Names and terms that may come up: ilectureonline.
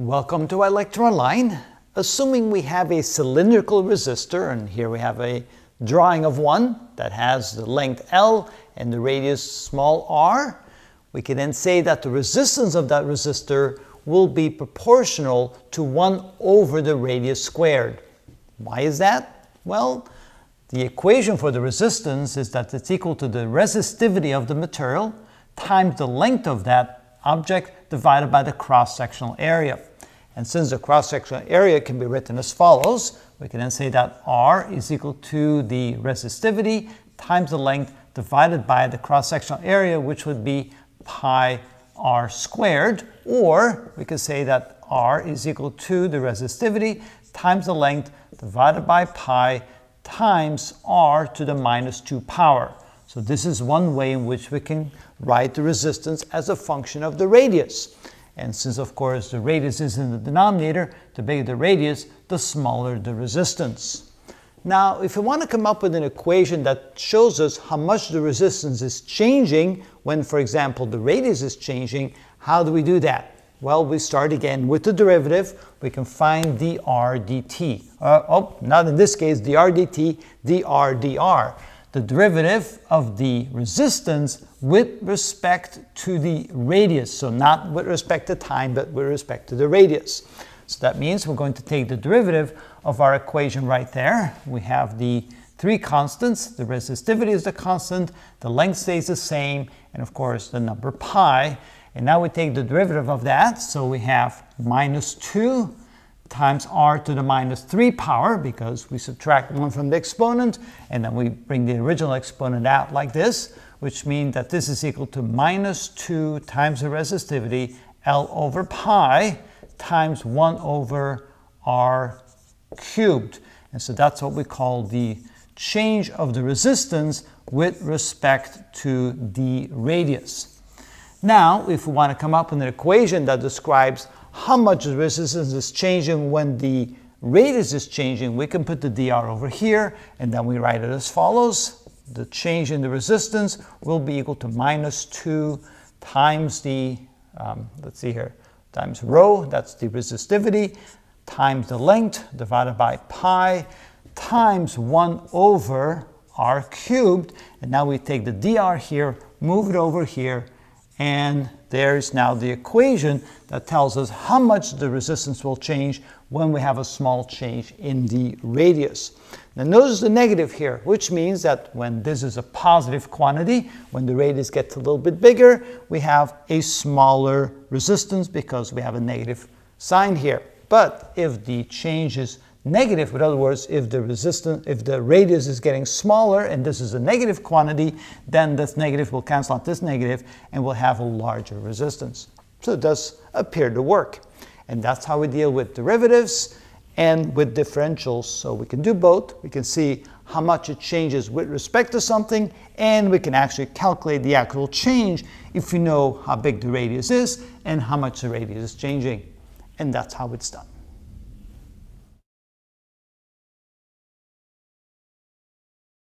Welcome to ilectureonline. Assuming we have a cylindrical resistor, and here we have a drawing of one that has the length L and the radius small r, we can then say that the resistance of that resistor will be proportional to 1 over the radius squared. Why is that? Well, the equation for the resistance is that it's equal to the resistivity of the material times the length of that object divided by the cross-sectional area. And since the cross-sectional area can be written as follows, we can then say that R is equal to the resistivity times the length divided by the cross-sectional area, which would be pi r squared, or we could say that R is equal to the resistivity times the length divided by pi times r to the -2 power. So this is one way in which we can write the resistance as a function of the radius. And since, of course, the radius is in the denominator, the bigger the radius, the smaller the resistance. Now, if we want to come up with an equation that shows us how much the resistance is changing when, for example, the radius is changing, how do we do that? Well, we start again with the derivative. We can find dr dt. Not in this case, dr dt, dr dr. The derivative of the resistance with respect to the radius. So not with respect to time, but with respect to the radius. So that means we're going to take the derivative of our equation right there. We have the three constants. The resistivity is the constant, the length stays the same, and of course the number pi. And now we take the derivative of that, so we have -2 times r to the -3 power, because we subtract 1 from the exponent, and then we bring the original exponent out like this, which means that this is equal to -2 times the resistivity, L over pi, times 1 over r cubed. And so that's what we call the change of the resistance with respect to the radius. Now, if we want to come up with an equation that describes how much the resistance is changing when the radius is changing, we can put the dr over here, and then we write it as follows. The change in the resistance will be equal to -2 times the, times rho, that's the resistivity, times the length, divided by pi, times 1 over r cubed. And now we take the dr here, move it over here, and there is now the equation that tells us how much the resistance will change when we have a small change in the radius. Now notice the negative here, which means that when this is a positive quantity, when the radius gets a little bit bigger, we have a smaller resistance because we have a negative sign here. But if the change is negative, in other words, if the radius is getting smaller and this is a negative quantity, then this negative will cancel out this negative and we'll have a larger resistance. So it does appear to work. And that's how we deal with derivatives and with differentials. So we can do both. We can see how much it changes with respect to something, and we can actually calculate the actual change if we know how big the radius is and how much the radius is changing. And that's how it's done.